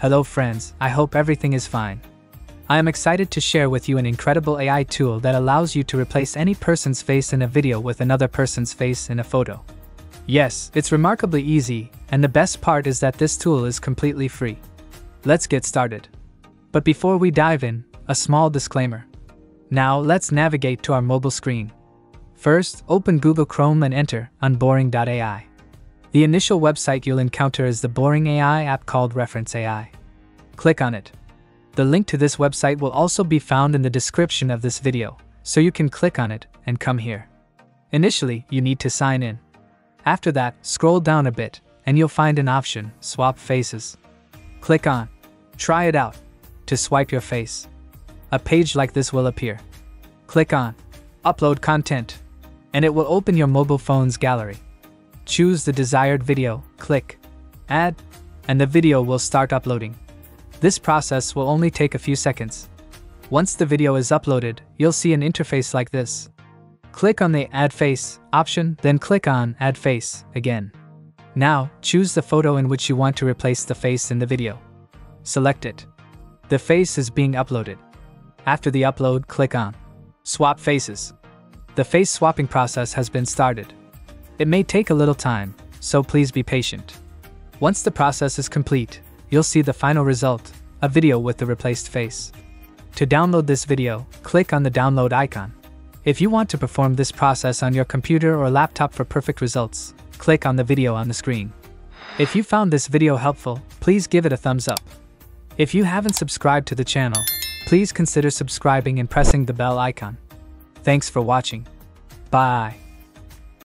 Hello friends, I hope everything is fine. I am excited to share with you an incredible AI tool that allows you to replace any person's face in a video with another person's face in a photo. Yes, it's remarkably easy, and the best part is that this tool is completely free. Let's get started. But before we dive in, a small disclaimer. Now let's navigate to our mobile screen. First, open Google Chrome and enter unboring.ai. The initial website you'll encounter is the boring AI app called Reface AI. Click on it. The link to this website will also be found in the description of this video, so you can click on it and come here. Initially, you need to sign in. After that, scroll down a bit, and you'll find an option, Swap Faces. Click on Try It Out to swipe your face. A page like this will appear. Click on Upload Content, and it will open your mobile phone's gallery. Choose the desired video, click Add, and the video will start uploading. This process will only take a few seconds. Once the video is uploaded, you'll see an interface like this. Click on the Add Face option, then click on Add Face again. Now, choose the photo in which you want to replace the face in the video. Select it. The face is being uploaded. After the upload, click on Swap Faces. The face swapping process has been started. It may take a little time, so please be patient. Once the process is complete, you'll see the final result, a video with the replaced face. To download this video, click on the download icon. If you want to perform this process on your computer or laptop for perfect results, click on the video on the screen. If you found this video helpful, please give it a thumbs up. If you haven't subscribed to the channel, please consider subscribing and pressing the bell icon. Thanks for watching. Bye.